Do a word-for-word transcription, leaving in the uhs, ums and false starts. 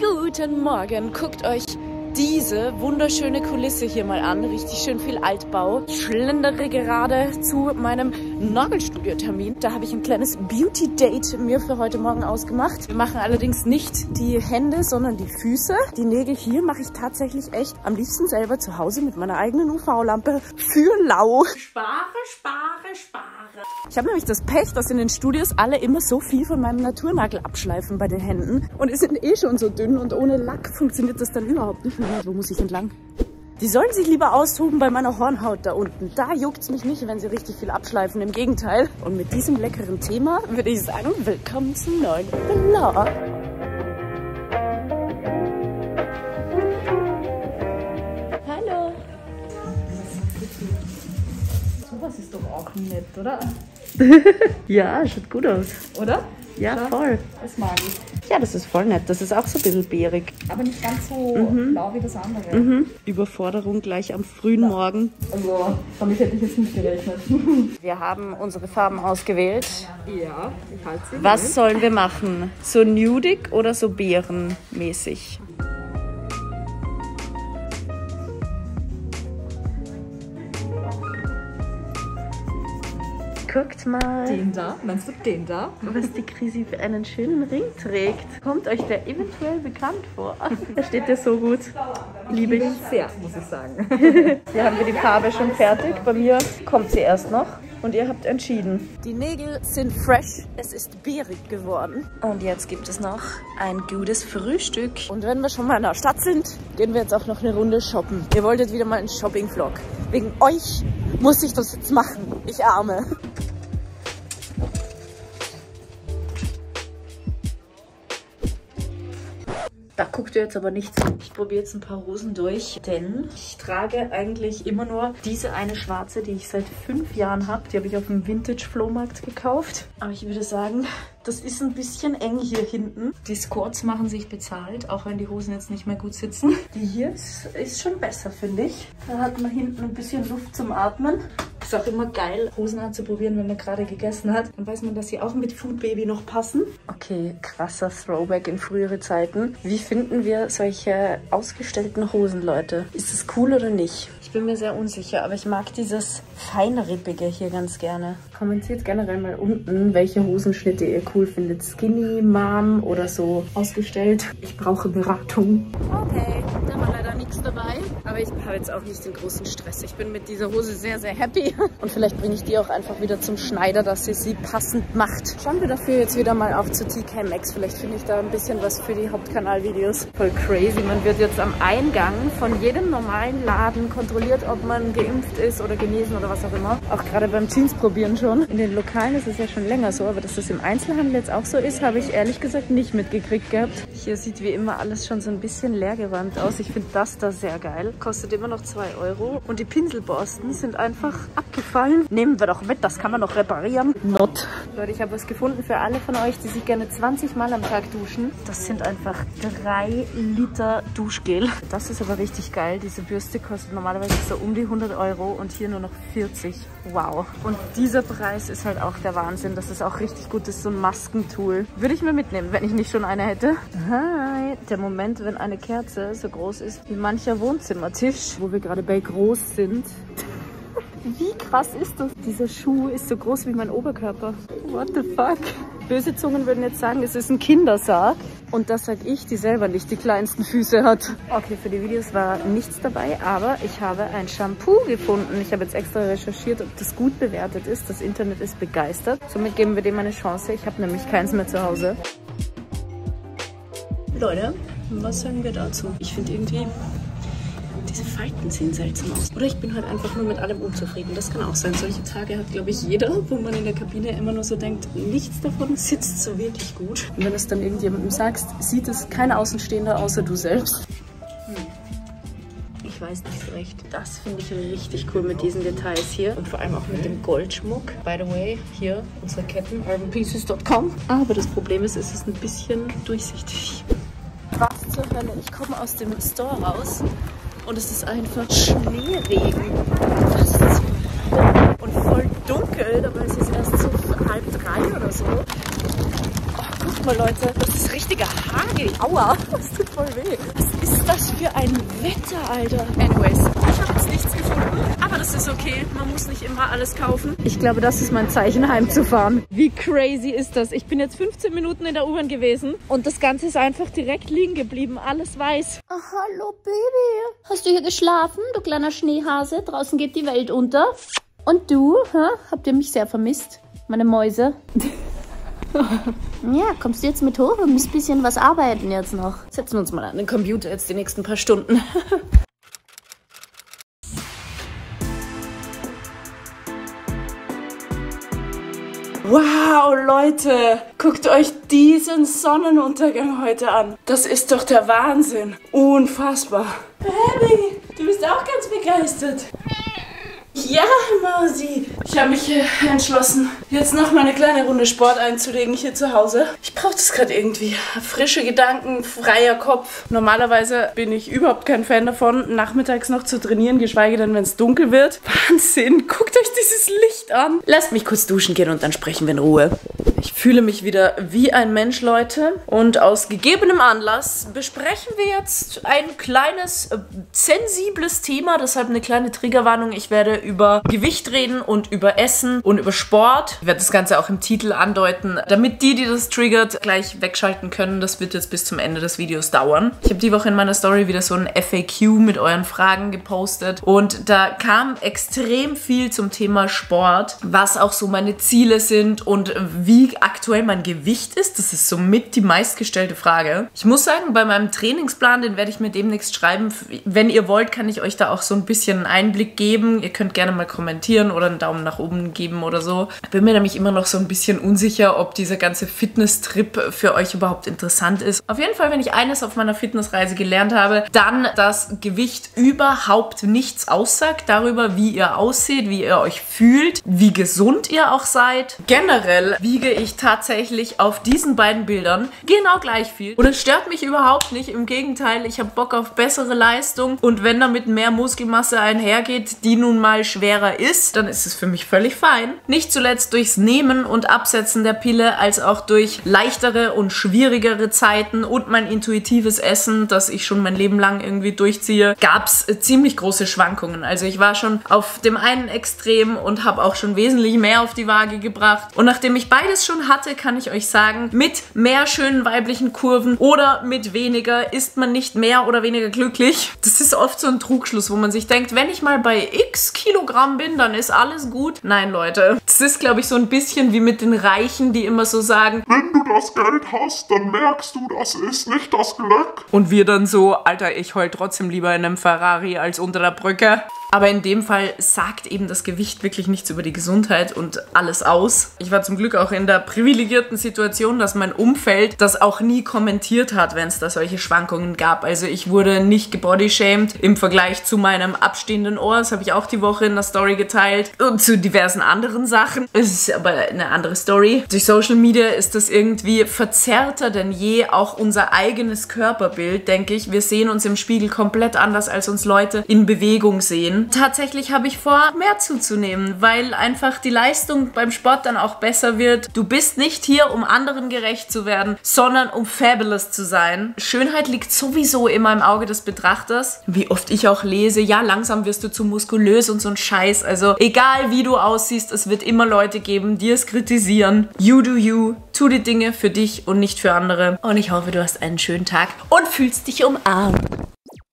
Guten Morgen, guckt euch diese wunderschöne Kulisse hier mal an. Richtig schön viel Altbau. Ich schlendere gerade zu meinem Nagelstudio-Termin. Da habe ich ein kleines Beauty-Date mir für heute Morgen ausgemacht. Wir machen allerdings nicht die Hände, sondern die Füße. Die Nägel hier mache ich tatsächlich echt am liebsten selber zu Hause mit meiner eigenen U V-Lampe für lau. Spare, spare, spare. Ich habe nämlich das Pech, dass in den Studios alle immer so viel von meinem Naturnagel abschleifen bei den Händen. Und es sind eh schon so dünn und ohne Lack funktioniert das dann überhaupt nicht mehr. Wo muss ich entlang? Die sollen sich lieber austoben bei meiner Hornhaut da unten. Da juckt es mich nicht, wenn sie richtig viel abschleifen. Im Gegenteil. Und mit diesem leckeren Thema würde ich sagen, willkommen zum neuen Vlog. Hallo. Sowas ist doch auch nett, oder? Ja, schaut gut aus. Oder? Ja, ja, voll. Das mag ich. Ja, das ist voll nett. Das ist auch so ein bisschen bärig. Aber nicht ganz so mhm. blau wie das andere. Mhm. Überforderung gleich am frühen ja. Morgen. Also, damit hätte ich jetzt nicht gerechnet. Wir haben unsere Farben ausgewählt. Ja, ich halte sie. Was mit. sollen wir machen? So nudig oder so bärenmäßig? Guckt mal. Den da? Meinst du den da? Was die Chrissy für einen schönen Ring trägt. Kommt euch der eventuell bekannt vor? Da steht der so gut. Liebe ich sehr, muss ich sagen. Hier haben wir die Farbe schon fertig. Bei mir kommt sie erst noch. Und ihr habt entschieden. Die Nägel sind fresh. Es ist bärig geworden. Und jetzt gibt es noch ein gutes Frühstück. Und wenn wir schon mal in der Stadt sind, gehen wir jetzt auch noch eine Runde shoppen. Ihr wolltet wieder mal einen Shopping-Vlog. Wegen euch muss ich das jetzt machen. Ich arme. Da guckt ihr jetzt aber nichts. Ich probiere jetzt ein paar Hosen durch, denn ich trage eigentlich immer nur diese eine schwarze, die ich seit fünf Jahren habe. Die habe ich auf dem Vintage-Flohmarkt gekauft. Aber ich würde sagen, das ist ein bisschen eng hier hinten. Die Skirts machen sich bezahlt, auch wenn die Hosen jetzt nicht mehr gut sitzen. Die hier ist, ist schon besser, finde ich. Da hat man hinten ein bisschen Luft zum Atmen. Ist auch immer geil, Hosen anzuprobieren, wenn man gerade gegessen hat. Dann weiß man, dass sie auch mit Food Baby noch passen. Okay, krasser Throwback in frühere Zeiten. Wie finden wir solche ausgestellten Hosen, Leute? Ist das cool oder nicht? Ich bin mir sehr unsicher, aber ich mag dieses Feinrippige hier ganz gerne. Kommentiert generell mal unten, welche Hosenschnitte ihr cool findet. Skinny, Mom oder so ausgestellt. Ich brauche Beratung. Okay, da war leider nichts dabei. Aber ich habe jetzt auch nicht den großen Stress. Ich bin mit dieser Hose sehr, sehr happy. Und vielleicht bringe ich die auch einfach wieder zum Schneider, dass sie sie passend macht. Schauen wir dafür jetzt wieder mal auch zu T K Max. Vielleicht finde ich da ein bisschen was für die Hauptkanalvideos. Voll crazy. Man wird jetzt am Eingang von jedem normalen Laden kontrolliert, ob man geimpft ist oder genesen oder was auch immer. Auch gerade beim Jeans probieren schon. In den Lokalen ist es ja schon länger so, aber dass das im Einzelhandel jetzt auch so ist, habe ich ehrlich gesagt nicht mitgekriegt gehabt. Hier sieht wie immer alles schon so ein bisschen leergeräumt aus. Ich finde das da sehr geil. Kostet immer noch zwei Euro. Und die Pinselborsten sind einfach abgefallen. Nehmen wir doch mit, das kann man noch reparieren. Not. Leute, ich habe was gefunden für alle von euch, die sich gerne zwanzig Mal am Tag duschen. Das sind einfach drei Liter Duschgel. Das ist aber richtig geil. Diese Bürste kostet normalerweise so um die hundert Euro und hier nur noch vierzig. Wow. Und dieser Preis ist halt auch der Wahnsinn. Das ist auch richtig gut. Das ist so ein Maskentool. Würde ich mir mitnehmen, wenn ich nicht schon eine hätte. Hi. Der Moment, wenn eine Kerze so groß ist wie mancher Wohnzimmertisch, wo wir gerade bei groß sind. Wie krass ist das? Dieser Schuh ist so groß wie mein Oberkörper. What the fuck? Böse Zungen würden jetzt sagen, es ist ein Kindersarg. Und das sag ich, die selber nicht die kleinsten Füße hat. Okay, für die Videos war nichts dabei, aber ich habe ein Shampoo gefunden. Ich habe jetzt extra recherchiert, ob das gut bewertet ist. Das Internet ist begeistert. Somit geben wir dem eine Chance. Ich habe nämlich keins mehr zu Hause. Leute, was sagen wir dazu? Ich finde irgendwie... diese Falten sehen seltsam aus. Oder ich bin halt einfach nur mit allem unzufrieden. Das kann auch sein. Solche Tage hat, glaube ich, jeder, wo man in der Kabine immer nur so denkt, nichts davon sitzt so wirklich gut. Und wenn du es dann irgendjemandem sagst, sieht es kein Außenstehender außer du selbst. Ich weiß nicht so recht. Das finde ich richtig cool mit diesen Details hier. Und vor allem auch mit dem Goldschmuck. By the way, hier unsere Ketten, urban pieces punkt com. Aber das Problem ist, es ist ein bisschen durchsichtig. Was zur Hölle? Ich komme aus dem Store raus. Und es ist einfach Schneeregen. Was ist das? Und voll dunkel, dabei ist es erst so halb drei oder so. Oh Guckt mal, Leute, das ist richtiger Hagel. Aua, das tut voll weh. Was ist das für ein Wetter, Alter? Anyways, ich habe jetzt nichts gefunden, aber das ist okay. Man muss nicht immer alles kaufen. Ich glaube, das ist mein Zeichen, heimzufahren. Wie crazy ist das? Ich bin jetzt fünfzehn Minuten in der U-Bahn gewesen und das Ganze ist einfach direkt liegen geblieben. Alles weiß. Oh, hallo, Baby. Hast du hier geschlafen, du kleiner Schneehase? Draußen geht die Welt unter. Und du? Hä? Habt ihr mich sehr vermisst? Meine Mäuse. Ja, kommst du jetzt mit hoch? Wir müssen ein bisschen was arbeiten jetzt noch. Setzen wir uns mal an den Computer jetzt die nächsten paar Stunden. Wow, Leute, guckt euch diesen Sonnenuntergang heute an. Das ist doch der Wahnsinn. Unfassbar. Baby, du bist auch ganz begeistert. Ja, Mausi. Ich habe mich äh, entschlossen, jetzt noch mal eine kleine Runde Sport einzulegen hier zu Hause. Ich brauche das gerade irgendwie. Frische Gedanken, freier Kopf. Normalerweise bin ich überhaupt kein Fan davon, nachmittags noch zu trainieren, geschweige denn, wenn es dunkel wird. Wahnsinn, guckt euch dieses Licht an. Lasst mich kurz duschen gehen und dann sprechen wir in Ruhe. Ich fühle mich wieder wie ein Mensch, Leute. Und aus gegebenem Anlass besprechen wir jetzt ein kleines, äh, sensibles Thema. Deshalb eine kleine Triggerwarnung. Ich werde über Gewicht reden und über Essen und über Sport. Ich werde das Ganze auch im Titel andeuten, damit die, die das triggert, gleich wegschalten können. Das wird jetzt bis zum Ende des Videos dauern. Ich habe die Woche in meiner Story wieder so ein F A Q mit euren Fragen gepostet. Und da kam extrem viel zum Thema Sport, was auch so meine Ziele sind und wie aktuell mein Gewicht ist. Das ist somit die meistgestellte Frage. Ich muss sagen, bei meinem Trainingsplan, den werde ich mir demnächst schreiben. Wenn ihr wollt, kann ich euch da auch so ein bisschen einen Einblick geben. Ihr könnt gerne mal kommentieren oder einen Daumen nach oben geben oder so. Ich bin mir nämlich immer noch so ein bisschen unsicher, ob dieser ganze Fitness-Trip für euch überhaupt interessant ist. Auf jeden Fall, wenn ich eines auf meiner Fitnessreise gelernt habe, dann, dass Gewicht überhaupt nichts aussagt darüber, wie ihr ausseht, wie ihr euch fühlt, wie gesund ihr auch seid. Generell wiege ich ich tatsächlich auf diesen beiden Bildern genau gleich viel. Und es stört mich überhaupt nicht. Im Gegenteil, ich habe Bock auf bessere Leistung. Und wenn damit mehr Muskelmasse einhergeht, die nun mal schwerer ist, dann ist es für mich völlig fein. Nicht zuletzt durchs Nehmen und Absetzen der Pille, als auch durch leichtere und schwierigere Zeiten und mein intuitives Essen, das ich schon mein Leben lang irgendwie durchziehe, gab es ziemlich große Schwankungen. Also ich war schon auf dem einen Extrem und habe auch schon wesentlich mehr auf die Waage gebracht. Und nachdem ich beides schon schon hatte, kann ich euch sagen, mit mehr schönen weiblichen Kurven oder mit weniger ist man nicht mehr oder weniger glücklich. Das ist oft so ein Trugschluss, wo man sich denkt, wenn ich mal bei x Kilogramm bin, dann ist alles gut. Nein, Leute. Das ist, glaube ich, so ein bisschen wie mit den Reichen, die immer so sagen, wenn du das Geld hast, dann merkst du, das ist nicht das Glück. Und wir dann so, Alter, ich heul trotzdem lieber in einem Ferrari als unter der Brücke. Aber in dem Fall sagt eben das Gewicht wirklich nichts über die Gesundheit und alles aus. Ich war zum Glück auch in der privilegierten Situation, dass mein Umfeld das auch nie kommentiert hat, wenn es da solche Schwankungen gab. Also ich wurde nicht gebodyshamed im Vergleich zu meinem abstehenden Ohr. Das habe ich auch die Woche in der Story geteilt und zu diversen anderen Sachen. Es ist aber eine andere Story. Durch Social Media ist das irgendwie verzerrter denn je, auch unser eigenes Körperbild, denke ich. Wir sehen uns im Spiegel komplett anders, als uns Leute in Bewegung sehen. Tatsächlich habe ich vor, mehr zuzunehmen, weil einfach die Leistung beim Sport dann auch besser wird. Du bist nicht hier, um anderen gerecht zu werden, sondern um fabulous zu sein. Schönheit liegt sowieso immer im Auge des Betrachters. Wie oft ich auch lese, ja, langsam wirst du zu muskulös und so ein Scheiß. Also egal, wie du aussiehst, es wird immer Leute geben, die es kritisieren. You do you. Tu die Dinge für dich und nicht für andere. Und ich hoffe, du hast einen schönen Tag und fühlst dich umarmt.